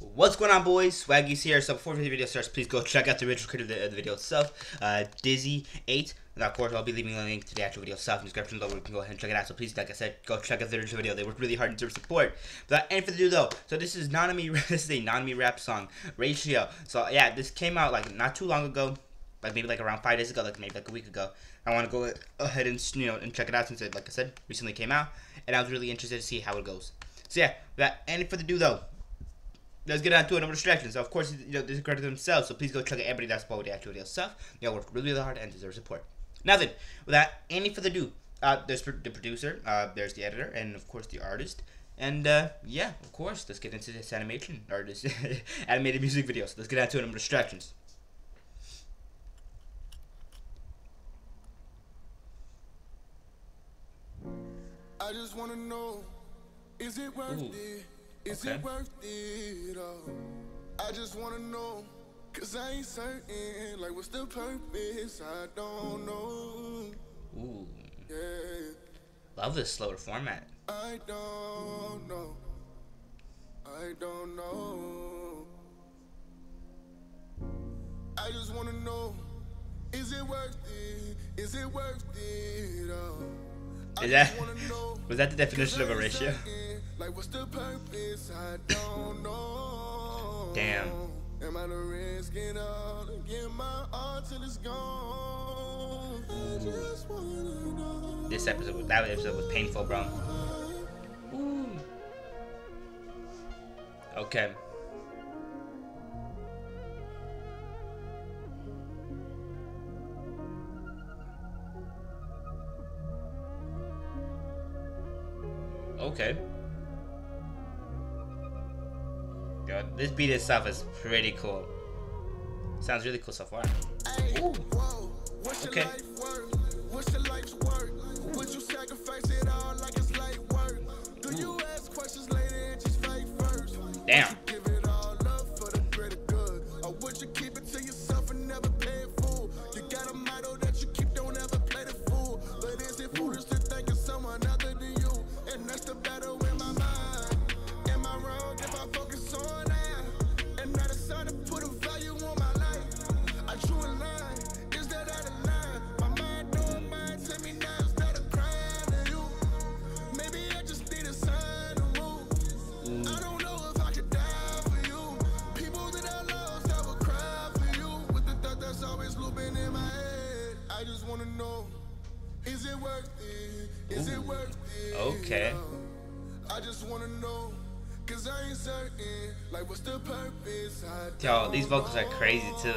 What's going on, boys? Swaggy's here. So before the video starts, please go check out the original creator of the video itself, Dizzy 8. Now, of course, I'll be leaving a link to the actual video itself in the description below where you can go ahead and check it out. So please, like I said, go check out the original video. They worked really hard and deserve support. But and for the dude though, so this is Nanami. This is a Nanami rap song, RATIO. So yeah, this came out like not too long ago, like maybe like around 5 days ago, like maybe like a week ago. I want to go ahead and and check it out since it, like I said, recently came out, and I was really interested to see how it goes. So yeah, that and for the dude though. Let's get on to it, no distractions. So, of course, they credit themselves, so please go check out everybody that's involved with the actual video stuff. They all work really, really hard and deserve support. Nothing. Without any further ado, there's the producer, there's the editor, and, of course, the artist. And, yeah, of course, let's get into this animation, or this animated music video. So let's get on to it, no distractions. I just want to know, is it worth it? Is it worth it all? I just wanna know, cause I ain't certain. Like, what's the purpose? I don't know. Ooh. Yeah. Love this slower format. I don't know. I don't know. I just wanna know, is it worth it? Is it worth it all? Was that the definition of a ratio? Like, what's the purpose? I don't know. Damn. Am I the risk it all to get my all till it's gone? I just wanna know. This episode, that episode was painful, bro. Ooh. Okay. Okay. God, this beat itself is pretty cool. Sounds really cool so far. Ooh. Okay. What's your life's work? Would you sacrifice it all like it's light work? Do you ask questions later and just fight first? Damn. Give it all up for the greater good. Or would you keep it to yourself and never pay it full? You got a motto that you keep, don't ever play the fool. But is it foolish to think of someone other than you? And that's the battle in my mind. Am I wrong if I focus on that? And not a sign to put a value on my life. I drew a line. Is that out of line? My mind don't mind. Tell me now it's not a crime to you. Maybe I just need a sign to move. I don't know if I could die for you. People that I lost, I will cry for you. With the thought that's always looping in my head. I just want to know. Is it worth it? Is it worth it? Okay. I just want to know, cause I ain't certain. Like, what's the purpose? Yo, these vocals are crazy too.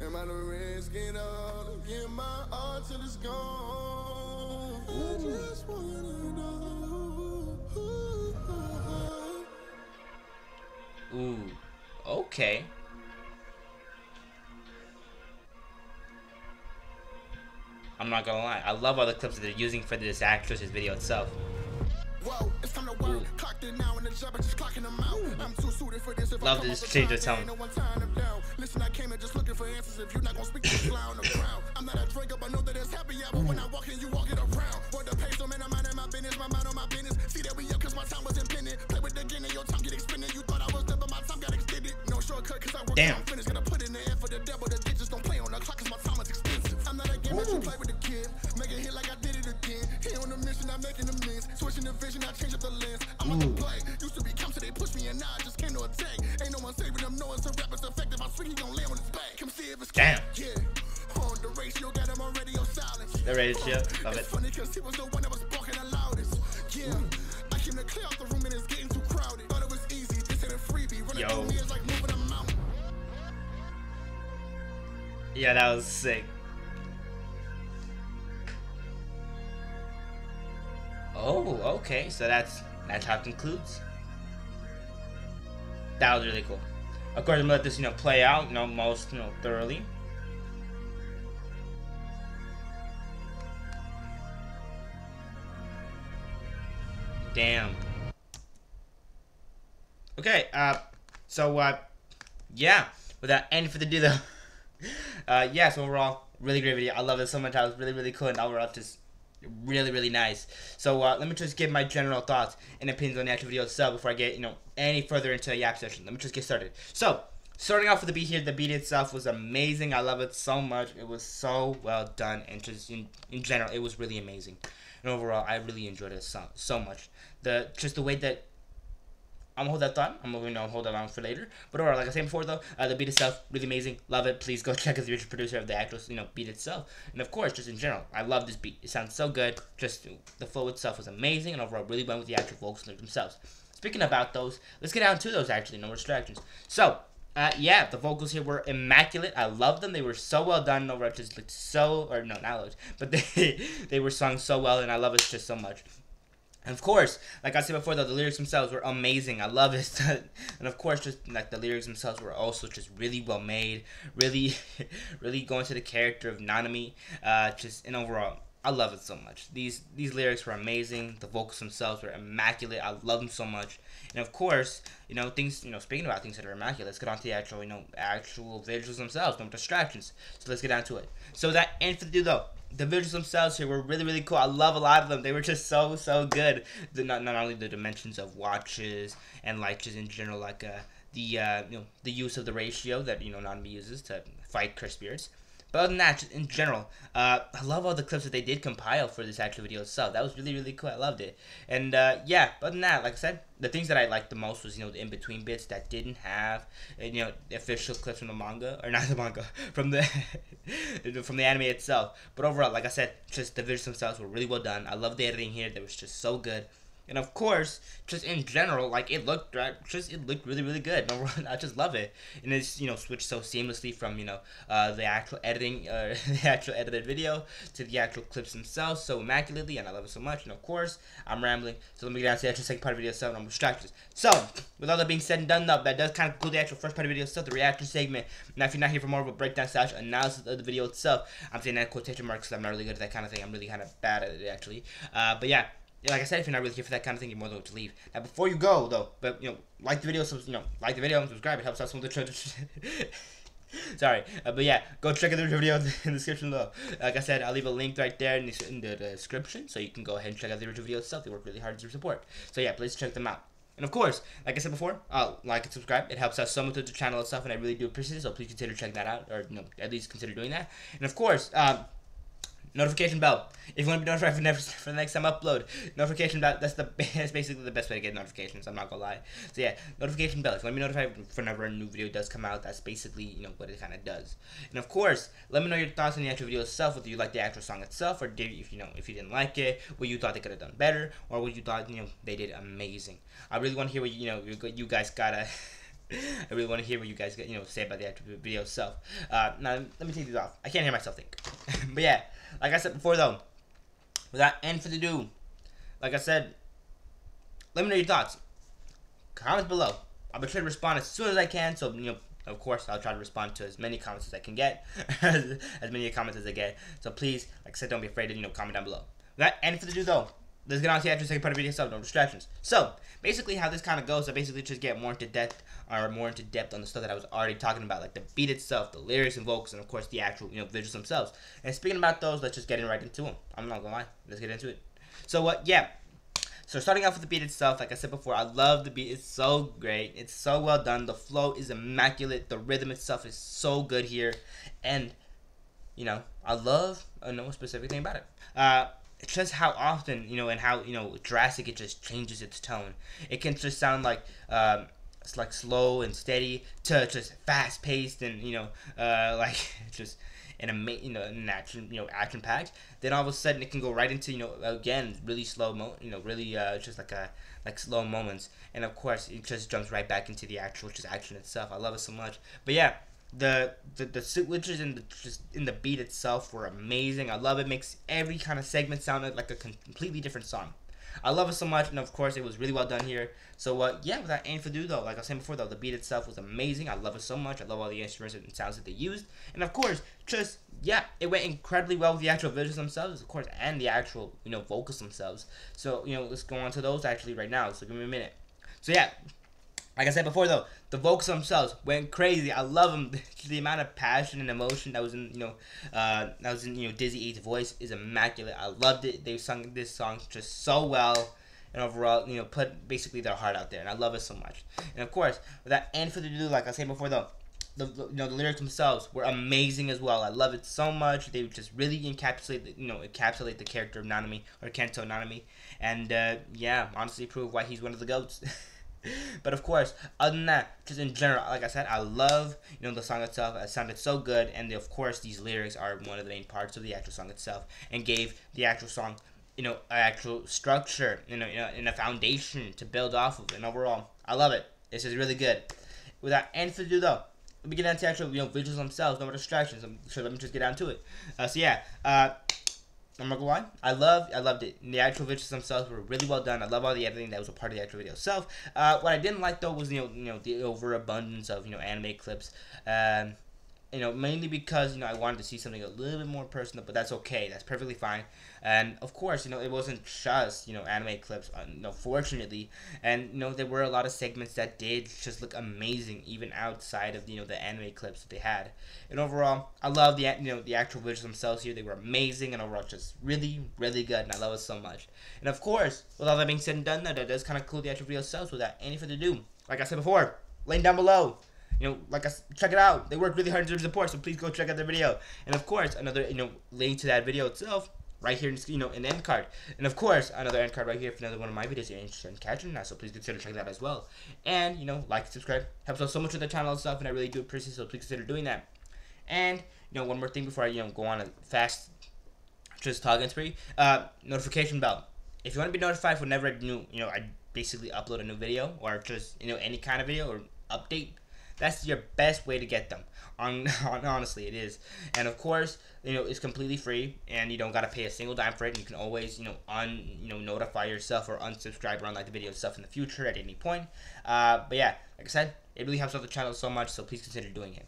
Am I the risk it all? Get my all till it's gone. I just want to know. Ooh. Okay. I'm not gonna lie, I love all the clips that they're using for this actress's video itself. Whoa, it's time to work. Clocked in now and the job is just clocking them out. I'm too suited for this. Love this change of tone. Listen, I came in just looking for answers. If you're not gonna speak to fly on the ground. I'm not a drinker, but know that it's happy hour. When I walk in, you walk it around. For the pace, I'm in my business, my mind on my business. See that we up cause my time was invented. Play with the game and your time get expended. You thought I was done, but my time got extended. No shortcut cause I work. Damn. I'm finished. Gonna put in the air for the devil. The digits don't play on the clock cause my time is expensive. I'm not a game that you play with the kid. Make it hit like I did it again. Here on the mission, I'm making amends. Switching the vision, I change up the lens. I'm on the play. Used to be come, so they push me and now I just came to attack. Ain't no one saving them, no one's a rapper's effective. I'm swinging on land on his back. Come see if it's damn. Yeah. On the ratio, got him on radio silence. The ratio, love it. It's funny cause he was the one that was barking the loudest. Yeah. I came to clear out the room and it's getting too crowded. Thought it was easy, this ain't a freebie. Running through me is like moving a mountain. Yeah, that was sick. Oh, okay. So that's how it concludes. That was really cool. Of course, I'm gonna let this play out most thoroughly. Damn. Okay. Yeah. Without any further ado, though. Yeah. So overall, really great video. I love it so much. I was really, really cool, and overall just really nice. So let me just give my general thoughts and opinions on the actual video itself before I get any further into the yap session. Let me just get started. So, starting off with the beat here, the beat itself was amazing. I love it so much. It was so well done, and just in general, it was really amazing. And overall, I really enjoyed it so much. Just the way that, I'm gonna hold that thought. I'm gonna hold that on for later. But overall, like I said before, though, the beat itself really amazing. Love it. Please go check out the original producer of the actual, beat itself. And of course, just in general, I love this beat. It sounds so good. Just the flow itself was amazing, and overall, really went with the actual vocals themselves. Speaking about those, let's get down to those. Actually, no distractions. So, yeah, the vocals here were immaculate. I love them. They were so well done. And overall, just looked so, or no, not looked, but they were sung so well, and I love it just so much. And of course, like I said before, though, the lyrics themselves were amazing. I love it. And of course, just like the lyrics themselves were also just really well made, really going to the character of Nanami. And overall, I love it so much. These lyrics were amazing. The vocals themselves were immaculate. I love them so much. And of course, speaking about things that are immaculate, let's get on to the actual, actual visuals themselves. No distractions. So let's get down to it. So that and for the dude though. The visuals themselves here were really cool. I love a lot of them. They were just so good. Not only the dimensions of watches and like just in general, like the use of the ratio that Nanami uses to fight cursed spirits. But other than that, just in general, I love all the clips that they did compile for this actual video itself. That was really cool. I loved it. And yeah, but other than that, like I said, the things that I liked the most was the in between bits that didn't have the official clips from the manga or not the manga from the from the anime itself. But overall, like I said, just the visuals themselves were really well done. I love the editing here. That was just so good. And of course, just in general, like it looked right. Just it looked really good. I just love it, and it's switched so seamlessly from the actual editing, the actual edited video to the actual clips themselves so immaculately, and I love it so much. And of course, I'm rambling, so let me get down to the actual second part of video itself. I'm distracted. So with all that being said and done, though, that does kind of conclude the actual first part of the video itself, the reaction segment. Now, if you're not here for more of a breakdown slash analysis of the video itself, I'm saying that in quotation marks because I'm not really good at that kind of thing. I'm really kind of bad at it actually. But yeah. Like I said, if you're not really here for that kind of thing, you're more than welcome to leave. Now, before you go, though, but, like the video, like the video and subscribe. It helps out some of the treasures. Sorry. But, yeah, go check out the video in the description below. Like I said, I'll leave a link right there in the description, so you can go ahead and check out the original video itself. They work really hard to support. So, yeah, please check them out. And, of course, like I said before, like and subscribe. It helps out so much with the channel itself, and I really do appreciate it, so please consider checking that out, or, at least consider doing that. And, of course, notification bell. If you want to be notified for the next time I upload, notification bell. That's basically the best way to get notifications. I'm not gonna lie. So yeah, notification bell. If you want to be notified whenever a new video does come out, that's basically what it kind of does. And of course, let me know your thoughts on the actual video itself. Whether you like the actual song itself, or if you didn't like it, what you thought they could have done better, or what you thought they did amazing. I really want to hear what you guys gotta. I really want to hear what you guys say about the actual video itself. Now let me take these off. I can't hear myself think. But yeah. Like I said before, though, without any further ado, like I said, let me know your thoughts. Comments below. I'll be sure to respond as soon as I can. So, of course, I'll try to respond to as many comments as I can get, as many comments as I get. So, please, like I said, don't be afraid to, comment down below. Without any further ado, though, let's get on to the actual second part of the video itself, no distractions. So, basically how this kind of goes, I basically just get more into depth on the stuff that I was already talking about, like the beat itself, the lyrics and vocals, and of course the actual, visuals themselves. And speaking about those, let's just get right into them. I'm not gonna lie. Let's get into it. So, yeah. So, starting off with the beat itself, like I said before, I love the beat. It's so great. It's so well done. The flow is immaculate. The rhythm itself is so good here. And, I love no specific thing about it. Just how often and how drastic it just changes its tone. It can just sound like it's like slow and steady to just fast paced and like just an action action packed. Then all of a sudden it can go right into again really slow really just like a slow moments. And of course it just jumps right back into the actual just action itself. I love it so much. But yeah. The switches and just in the beat itself were amazing. I love it. Makes every kind of segment sound like a completely different song. I love it so much, and of course it was really well done here. So yeah, without any further ado, though, like I was saying before, though, the beat itself was amazing. I love it so much. I love all the instruments and sounds that they used, and of course just yeah, it went incredibly well with the actual visuals themselves, of course, and the actual vocals themselves. So let's go on to those actually right now. So give me a minute. So yeah. Like I said before, though, the vocals themselves went crazy. I love them. The amount of passion and emotion that was in, that was in, Dizzy Eight's voice is immaculate. I loved it. They sung this song just so well. and overall, you know, put basically their heart out there, and I love it so much. And of course, without any further ado, like I said before, though, the lyrics themselves were amazing as well. I love it so much. They just really encapsulate the character of Nanami, or Kento Nanami, and yeah, honestly prove why he's one of the GOATs. But of course, other than that, just in general, like I said, I love, you know, the song itself. It sounded so good, and of course, these lyrics are one of the main parts of the actual song itself, and gave the actual song, you know, an actual structure, you know, and a foundation to build off of. And overall, I love it. This is really good. Without any further ado, though, let me get down to actual, you know, visuals themselves. No more distractions. So let me just get down to it. So yeah. I'm not gonna lie, I loved it. The actual videos themselves were really well done. I love all the editing that was a part of the actual video itself. What I didn't like though was you know the overabundance of anime clips. You know, mainly because I wanted to see something a little bit more personal, but that's okay. That's perfectly fine. And of course, it wasn't just anime clips. No, fortunately, and there were a lot of segments that did just look amazing, even outside of the anime clips that they had. And overall, I love the actual visuals themselves here. They were amazing, and overall just really good, and I love it so much. And of course, with all that being said and done, that does kind of conclude the actual video itself. Without any further ado, like I said before, link down below. Check it out. They work really hard to support, so please go check out their video. And of course, another link to that video itself right here in an end card. And of course, another end card right here for another one of my videos you're interested in catching that. So please consider checking that out as well. And like, subscribe helps out so much with the channel and stuff, and I really do appreciate it. So please consider doing that. And one more thing before I go on a fast just talking spree. Notification bell. If you want to be notified whenever I basically upload a new video or just any kind of video or update. That's your best way to get them. Honestly, it is. And of course, it's completely free, and you don't gotta pay a single dime for it. And you can always, notify yourself or unsubscribe or unlike the video stuff in the future at any point. But yeah, like I said, it really helps out the channel so much. So please consider doing it.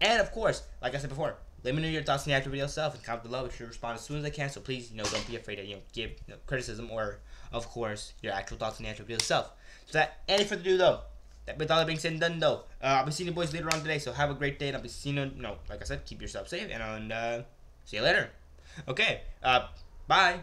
And of course, like I said before, let me know your thoughts on the actual video itself, and comment below. I should respond as soon as I can. So please, don't be afraid to give criticism or, of course, your actual thoughts on the actual video itself. So without any further ado, though. With all that being said and done, though, I'll be seeing you boys later on today, so have a great day, and I'll be seeing you, like I said, keep yourself safe, and see you later. Okay, bye.